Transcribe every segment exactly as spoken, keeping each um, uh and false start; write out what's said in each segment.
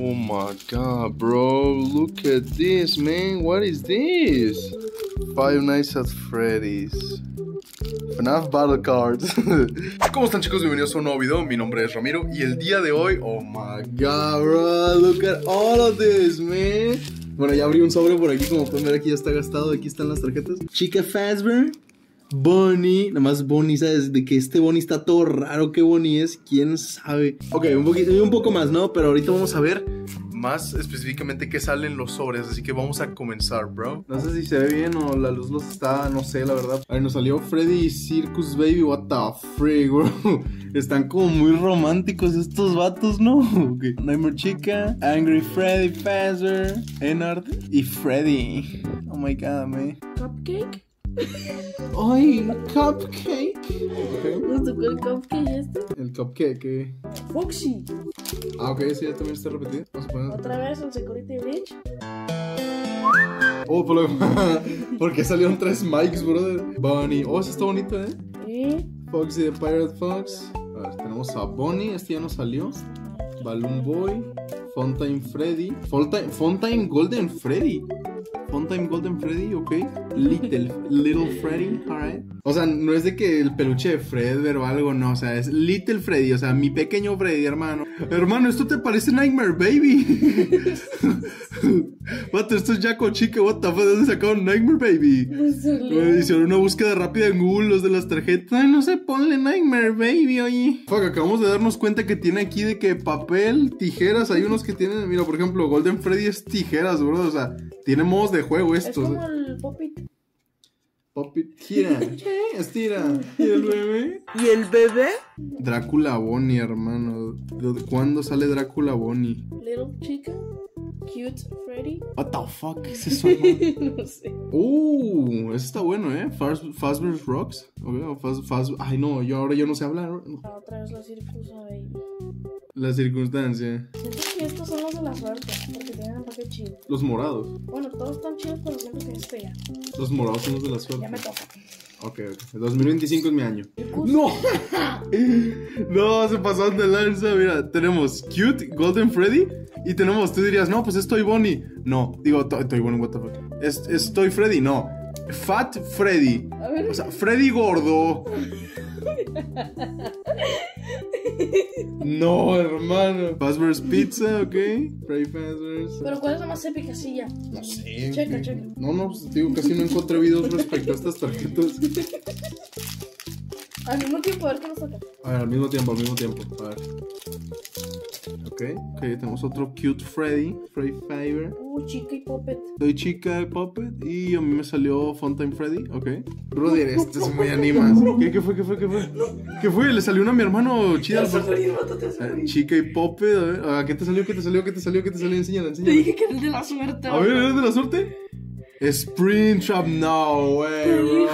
Oh my god, bro, look at this, man. What is this? Five Nights at Freddy's. F NAF Battle Cards. ¿Cómo están, chicos? Bienvenidos a un nuevo video. Mi nombre es Ramiro y el día de hoy, oh my god, bro, look at all of this, man. Bueno, ya abrí un sobre por aquí, como pueden ver aquí ya está gastado. Aquí están las tarjetas. Chica Fazbear, Bonnie, nada más Bonnie, ¿sabes? De que este Bonnie está todo raro, ¿qué Bonnie es? ¿Quién sabe? Ok, un poquito, un poco más, ¿no? Pero ahorita vamos a ver más específicamente qué salen los sobres, así que vamos a comenzar, bro. No sé si se ve bien o la luz los está, no sé, la verdad. A ver, nos salió Freddy y Circus Baby, what the freak, bro. Están como muy románticos estos vatos, ¿no? Okay. Nightmare Chica, Angry Freddy, Fazbear, Ennard y Freddy. Oh my god, man. Cupcake. ¡Ay! ¡Cupcake! Okay. ¿Nos tocó el cupcake este? El cupcake, ¿qué? ¡Foxy! Ah, ok, sí, ya también está repetido. Vamos a poner... ¿Otra vez el Security Beach? Oh, por lo... porque salieron tres mics, brother. Bonnie. Oh, ese está bonito, ¿eh? Sí. Foxy de Pirate Fox. A ver, tenemos a Bonnie. Este ya nos salió. Balloon Boy. Funtime Freddy. Funtime, Funtime Golden Freddy. Funtime Golden Freddy, ok. Little, Little Freddy, alright. O sea, no es de que el peluche de Fredbear o algo, no, o sea, es Little Freddy, o sea, mi pequeño Freddy, hermano. Hermano, ¿esto te parece Nightmare Baby? What, esto es Jaco Chica, what the fuck, ¿dónde sacaron Nightmare Baby? Hicieron una búsqueda rápida en Google los de las tarjetas. Ay, no sé, ponle Nightmare Baby, oye. Fuck, acabamos de darnos cuenta que tiene aquí de que papel, tijeras, hay unos que tienen, mira, por ejemplo, Golden Freddy es tijeras, bro, o sea, tiene modos de juego estos. Es como el Puppet. Tira, estira. ¿Y el bebé? ¿Y el bebé? Drácula Bonnie, hermano. ¿Cuándo sale Drácula Bonnie? Little Chicken, Cute Freddy. What the fuck es eso? No sé. Uh, eso está bueno, ¿eh? Fazbear's Rocks. Ok, Faz, Faz... Ay, no, yo ahora yo no sé hablar. No. Ah, otra vez la circunstancia. La circunstancia. Siento que estos son los de la suerte, porque tienen un paquete chido. Los morados. Bueno, todos están chidos, pero siempre que este ya. Los morados son los de la suerte. Ya me toca. Ok, ok. El dos mil veinticinco es mi año. ¡No! No, se pasaron de lanza. Mira, tenemos Cute Golden Freddy. Y tenemos, tú dirías, no, pues es Toy Bonnie. No, digo, to Toy Bonnie, what the fuck. Es, es Toy Freddy, no. Fat Freddy. A ver. O sea, Freddy gordo. No, hermano. Fazbear's Pizza, ok. Freddy Fazbear's. Pero ¿cuál es la más épica? Sí, ya. No sé. Checa, checa. No, no, pues digo, casi no encontré videos respecto a estas tarjetas. Al mismo tiempo, a ver qué nos toca. A ver, al mismo tiempo, al mismo tiempo. A ver. Ok, ok, tenemos otro Cute Freddy. Freddy Fazbear. Uh, Chica y Puppet. Soy Chica y Puppet. Y a mí me salió Funtime Freddy. Ok. Brother, este es muy animas. ¿Qué, ¿Qué fue? ¿Qué fue? ¿Qué fue? ¿Qué fue? Le salió una a mi hermano chida. Chica y Puppet. A ver, ¿a ¿qué te salió? ¿Qué te salió? ¿Qué te salió? ¿Qué te salió? Enséñala, enséñala. Te dije que era el de la suerte. A ver, ¿era el de la suerte? Springtrap, no, güey.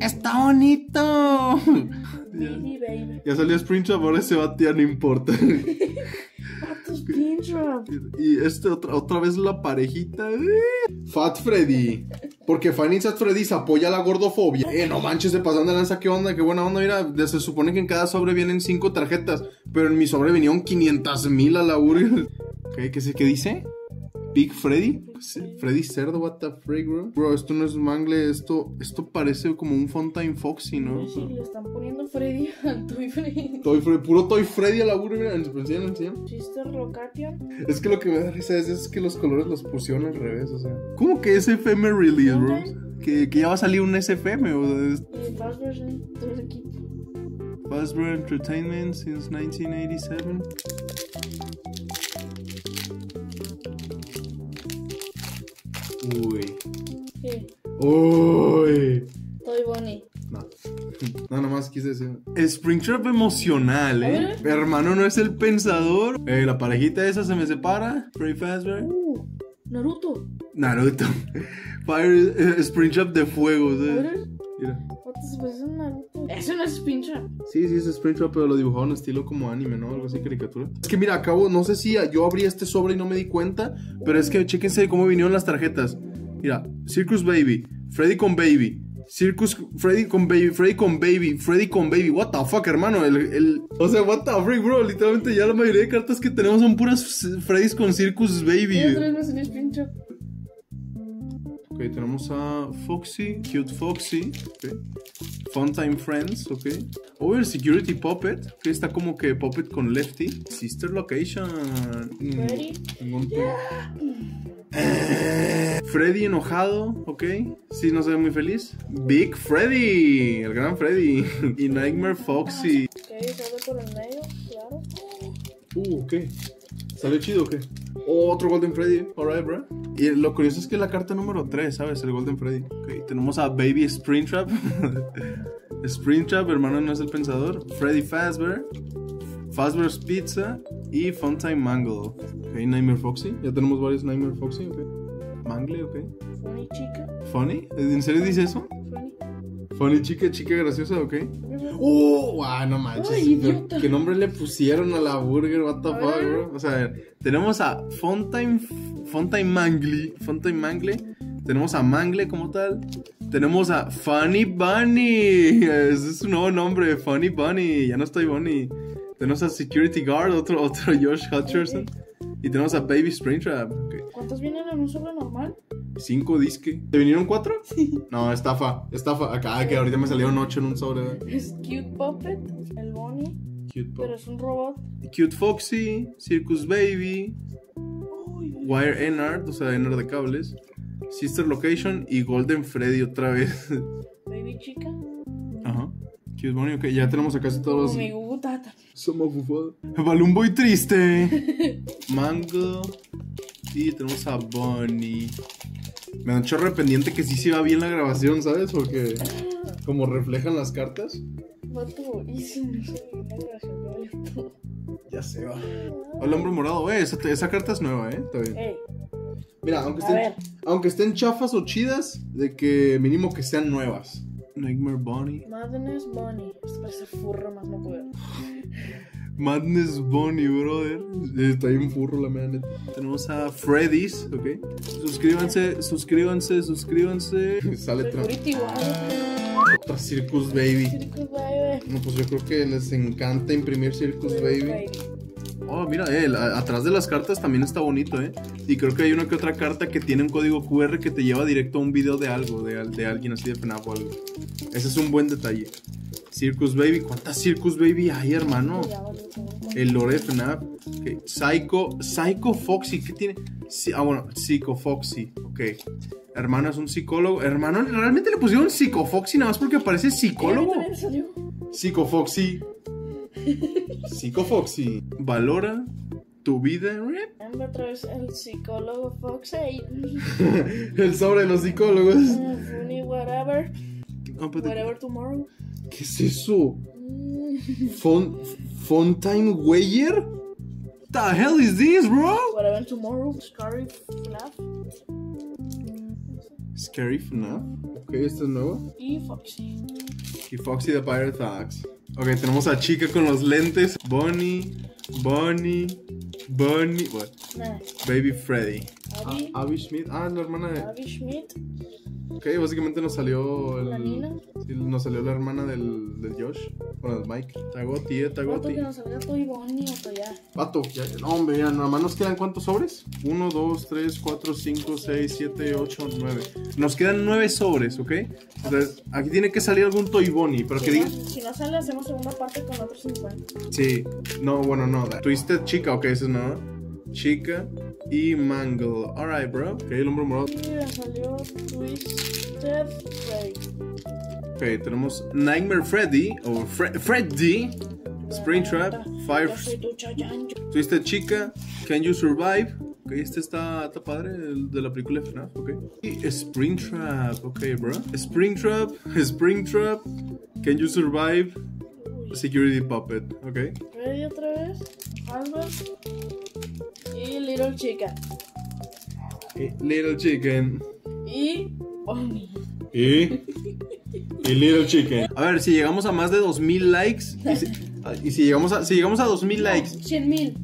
Está bonito. Ya, ya salió Springtrap, ahora ese vato ya no importa. Y este otra, otra vez la parejita. Fat Freddy. Porque Fanny Fat Freddy se apoya a la gordofobia. Eh, no manches, se pasan de lanza, qué onda, qué buena onda. Mira, se supone que en cada sobre vienen cinco tarjetas, pero en mi sobre vinieron quinientas mil a la burger. Okay, ¿qué, ¿Qué dice? Big Freddy, Freddy Cerdo, what the freak, bro. Bro, esto no es Mangle, esto, esto parece como un Funtime Foxy, ¿no? Sí, le están poniendo Freddy al Toy Freddy. Toy Freddy, puro Toy Freddy a la burger, enseñan, enseñan. Sister Location. Es que lo que me da risa es, es que los colores los pusieron al revés, o sea. ¿Cómo que es F M release, bro? Que, que ya va a salir un S F M, o sea. Y Fazbear's Entertainment. Fazbear Entertainment since nineteen eighty-seven. Uy. ¿Qué? Uy. Toy Bonnie. No. No, nomás quise decir. Springtrap emocional, eh. Hermano, no es el pensador. Eh, la parejita esa se me separa. Freddy Fazbear. Uh, Naruto. Naruto. Fire eh, Springtrap de fuego, ¿sabes? Mira. ¿Qué es Naruto? Eso no es Springtrap. Sí, sí, es Springtrap, pero lo dibujaron en estilo como anime, ¿no? Algo así, caricatura. Es que mira, acabo, no sé si yo abrí este sobre y no me di cuenta, pero es que chéquense cómo vinieron las tarjetas. Mira, Circus Baby, Freddy con Baby, Circus Freddy con Baby, Freddy con Baby, Freddy con Baby. What the fuck, hermano. El, el, o sea, what the freak, bro. Literalmente ya la mayoría de cartas que tenemos son puras Freddy's con Circus Baby. Yo otra vez me salió Springtrap. Ok, tenemos a Foxy, Cute Foxy, okay. Funtime Friends, ok. Oh, el Security Puppet, que está como que Puppet con Lefty. Sister Location. Mm, yeah. Freddy enojado, ok. Sí, no se ve muy feliz. Big Freddy, el gran Freddy. Y Nightmare Foxy. Ok, sale por el medio, claro. Uh, ok. ¿Sale chido o qué? Oh, otro Golden Freddy, alright, bro. Y lo curioso es que es la carta número tres, ¿sabes? El Golden Freddy. Ok, tenemos a Baby Springtrap. Springtrap, hermano, no es el pensador. Freddy Fazbear, Fazbear's Pizza y Funtime Mangle. Ok, Nightmare Foxy. Ya tenemos varios Nightmare Foxy, ok. Mangle, ok. Funny Chica. ¿Funny? ¿En serio dice eso? Funny. Funny Chica, chica graciosa, ok. ¡Uh! ¡Wow! No manches. Ay, ¿qué, ¿Qué nombre le pusieron a la burger? What the fuck, bro. O sea, a ver, tenemos a Funtime, Funtime Mangle, Funtime Mangle. Tenemos a Mangle como tal. Tenemos a Funny Bunny. Ese es un nuevo nombre, Funny Bunny. Ya no estoy Bunny. Tenemos a Security Guard, otro, otro Josh Hutcherson. Y tenemos a Baby Springtrap. Okay. ¿Cuántos vienen en un sobre normal? Cinco disque. ¿Te vinieron cuatro? Sí. No, estafa, estafa. Acá que ahorita me salieron ocho en un sobre. Es Cute Puppet, el Bonnie. Cute Puppet. Pero es un robot. Cute Foxy, Circus Baby, uy, Wire Ennard, o sea, Ennard de cables. Sister Location y Golden Freddy otra vez. Baby Chica. Ajá. Cute Bonnie, ok, ya tenemos a casi todos. Como mi Gugu Tata. Somos bufados. Balloon Boy triste. Mango. Y tenemos a Bonnie. Me han hecho arrependiente que sí se va bien la grabación, ¿sabes? Porque como reflejan las cartas. Mato, y si no se ve la grabación, ya se va. Hola, hombre morado. Eh, esa, esa carta es nueva, ¿eh? Está bien. Ey. Mira, aunque estén, aunque estén chafas o chidas, de que mínimo que sean nuevas. Nightmare Bunny. Madness Bunny. Esto parece furro, más no poder. Madness Bunny, brother. Está bien furro la mera neta. Tenemos a Freddy's, ok. Suscríbanse, suscríbanse, suscríbanse. Sale Trump. Otra Circus Baby. Circus Baby. No, pues yo creo que les encanta imprimir Circus Baby. Oh, mira, eh, la, atrás de las cartas también está bonito, eh. Y creo que hay una que otra carta que tiene un código Q R que te lleva directo a un video de algo, de, de alguien así de FNAF o algo. Ese es un buen detalle. Circus Baby, ¿cuántas Circus Baby hay, hermano? El lore de FNAF. Okay. Psycho, Psycho Foxy, ¿qué tiene? Sí, ah, bueno, Psycho Foxy, ok. Hermano, es un psicólogo. Hermano, ¿realmente le pusieron Psycho Foxy nada más porque parece psicólogo? Psycho Foxy. Psycho Foxy. Valora tu vida. Me traes el psicólogo Foxy. El sobre de los psicólogos. Uh, funny whatever. Oh, whatever tomorrow. ¿Qué es eso? Fun, Funtime Weyer? What the hell is this, bro? Whatever tomorrow. Scary FNAF. Scary FNAF. Ok, esto es nuevo. Y Foxy. Y Foxy the Pirate Fox. Ok, tenemos a Chica con los lentes. Bonnie, Bonnie, Bonnie. What? Nah. Baby Freddy. Abby. Ah, Abby Schmidt. Ah, la hermana de. Abby Schmidt. Ok, básicamente nos salió el. La Nina. Sí, nos salió la hermana del, del Josh. Bueno, del Mike. Tagoti, eh, Tagoti. Pato, que nos salga Toy Bonnie o ya. Pato, ya. No, hombre, ya. Nada más nos quedan cuántos sobres: uno, dos, tres, cuatro, cinco, seis, siete, ocho, nueve. Nos quedan nueve sobres, ¿ok? O sea, aquí tiene que salir algún Toy Bonnie, pero si que diga. No, si no sale, hacemos segunda parte con otros cincuenta. Sí, no, bueno, no. Twisted Chica, ok, eso no. Chica y Mangle. Alright, bro. Ok, el hombro morado. Y me salió Twisted Freddy. Ok, tenemos Nightmare Freddy o Fre Freddy. Springtrap, Fire. Twisted Chica, Can You Survive? Ok, este está, está padre, el de la película de FNAF, ok. Y Springtrap, ok, bro. Springtrap, Springtrap, Can You Survive? Security Puppet, ok. Freddy otra vez, Albert y Little Chicken. Y Little Chicken. Y Bonnie. Y. Y Little Chicken. A ver, si llegamos a más de dos mil likes. Y si, y si llegamos a, si llegamos a dos mil likes. cien mil.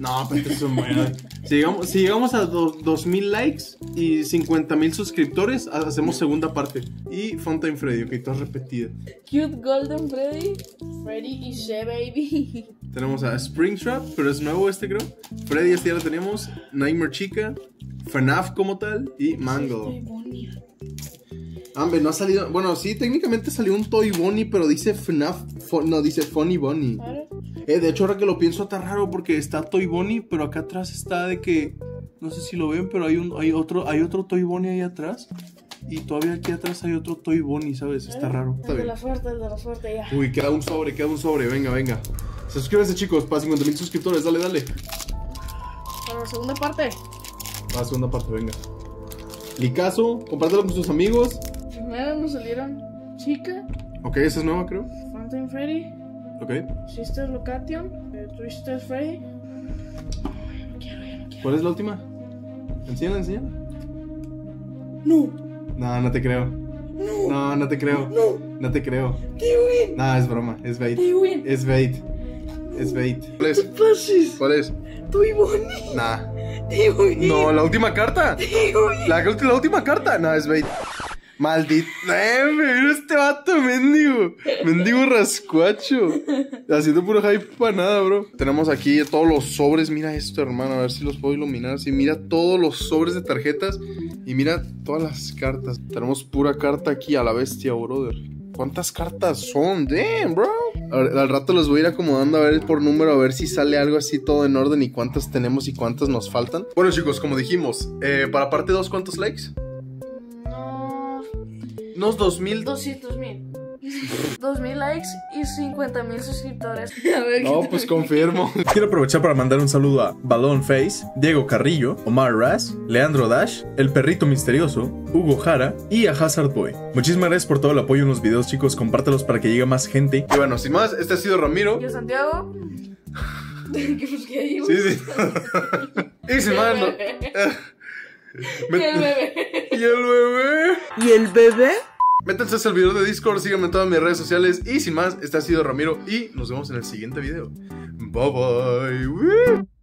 No, pero esto es un buen. Si llegamos, si llegamos a dos mil likes y cincuenta mil suscriptores, hacemos segunda parte. Y Funtime Freddy, ok, todas repetidas. Cute Golden Freddy, Freddy y She Baby. Tenemos a Springtrap, pero es nuevo este, creo. Freddy, este ya lo tenemos. Nightmare Chica, F NAF como tal y Mangle. Hombre, no ha salido. Bueno, sí, técnicamente salió un Toy Bonnie, pero dice F NAF. No, dice Funny Bunny. Eh, de hecho, ahora que lo pienso, está raro porque está Toy Bonnie, pero acá atrás está de que. No sé si lo ven, pero hay, un, hay, otro, hay otro Toy Bonnie ahí atrás. Y todavía aquí atrás hay otro Toy Bonnie, ¿sabes? Está raro. El de la suerte, el de la suerte, ya. Uy, queda un sobre, queda un sobre. Venga, venga. Suscríbanse, chicos, para cincuenta mil suscriptores. Dale, dale. Para la segunda parte. Para la segunda parte, venga. Licazo, compártelo con tus amigos. Primero nos salieron Chica. Ok, esa es nueva, creo. Funtime Freddy. Ok. Sister Location. Eh, Twisted Freddy. Ay, no quiero, ya no quiero. ¿Cuál es la última? Enséñala, enséñala. No. No, no te creo. No. No, no te creo. No. No te creo. Kiwi. No, es broma, es bait. Kiwi. Es bait. No. Es bait. ¿Cuál es? ¿Cuál es? Toy Bonnie. Nah. Kiwi. No, la última carta. Kiwi. La, la última carta. No, es bait. Maldito. Eh, mira este vato, mendigo. Mendigo rascuacho. Haciendo puro hype para nada, bro. Tenemos aquí todos los sobres. Mira esto, hermano. A ver si los puedo iluminar. Sí, mira todos los sobres de tarjetas. Y mira todas las cartas. Tenemos pura carta aquí a la bestia, brother. ¿Cuántas cartas son? Damn, bro. Al, al rato los voy a ir acomodando a ver por número, a ver si sale algo así todo en orden y cuántas tenemos y cuántas nos faltan. Bueno, chicos, como dijimos, eh, para parte dos, ¿cuántos likes? Unos dos mil. doscientos mil. dos mil likes y cincuenta mil suscriptores. A ver, no, pues confirmo. Quiero aprovechar para mandar un saludo a Balloon Face, Diego Carrillo, Omar Raz, Leandro Dash, El Perrito Misterioso, Hugo Jara y a Hazard Boy. Muchísimas gracias por todo el apoyo en los videos, chicos. Compártelos para que llegue más gente. Y bueno, sin más, este ha sido Ramiro. Yo, Santiago. ¿Qué busqué ahí? Sí, sí. Y sin más, no. Y el bebé. Y el bebé. ¿Y el bebé? Métanse al servidor de Discord, síganme en todas mis redes sociales. Y sin más, este ha sido Ramiro. Y nos vemos en el siguiente video. Bye bye.